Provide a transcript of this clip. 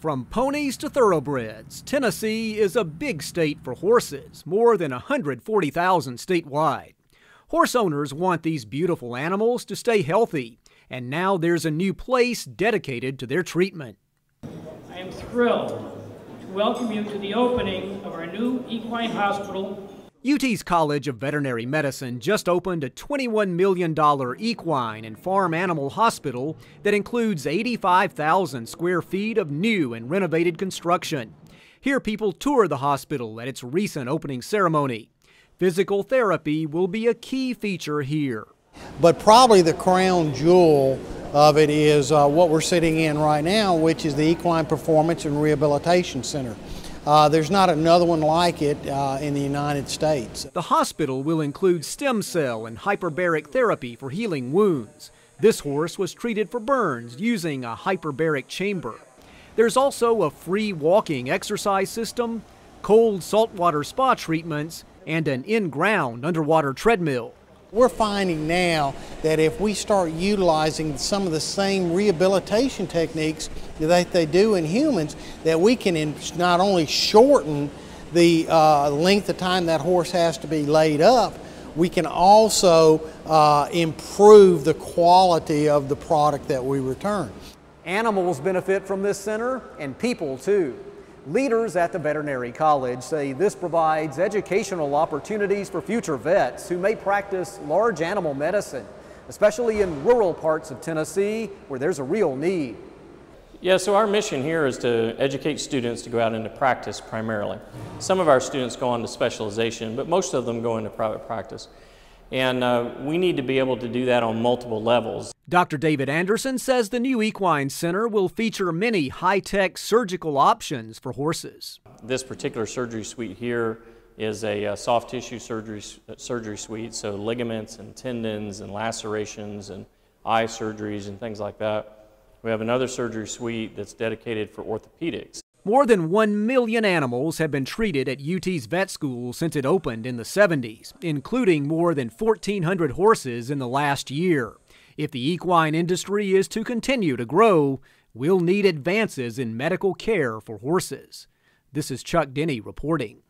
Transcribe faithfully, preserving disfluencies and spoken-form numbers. From ponies to thoroughbreds, Tennessee is a big state for horses, more than one hundred forty thousand statewide. Horse owners want these beautiful animals to stay healthy, and now there's a new place dedicated to their treatment. I am thrilled to welcome you to the opening of our new equine hospital. U T's College of Veterinary Medicine just opened a twenty-one million dollar equine and farm animal hospital that includes eighty-five thousand square feet of new and renovated construction. Here, people tour the hospital at its recent opening ceremony. Physical therapy will be a key feature here. But probably the crown jewel of it is uh, what we're sitting in right now, which is the Equine Performance and Rehabilitation Center. Uh, there's not another one like it uh, in the United States. The hospital will include stem cell and hyperbaric therapy for healing wounds. This horse was treated for burns using a hyperbaric chamber. There's also a free walking exercise system, cold saltwater spa treatments, and an in-ground underwater treadmill. We're finding now that if we start utilizing some of the same rehabilitation techniques that they do in humans, that we can in, not only shorten the uh, length of time that horse has to be laid up, we can also uh, improve the quality of the product that we return. Animals benefit from this center, and people too. Leaders at the veterinary college say this provides educational opportunities for future vets who may practice large animal medicine, especially in rural parts of Tennessee where there's a real need. Yeah, so our mission here is to educate students to go out into practice primarily. Some of our students go on to specialization, but most of them go into private practice. And uh, we need to be able to do that on multiple levels. Doctor David Anderson says the new Equine Center will feature many high-tech surgical options for horses. This particular surgery suite here is a uh, soft tissue surgery, uh, surgery suite, so ligaments and tendons and lacerations and eye surgeries and things like that. We have another surgery suite that's dedicated for orthopedics. More than one million animals have been treated at U T's vet school since it opened in the seventies, including more than fourteen hundred horses in the last year. If the equine industry is to continue to grow, we'll need advances in medical care for horses. This is Chuck Denny reporting.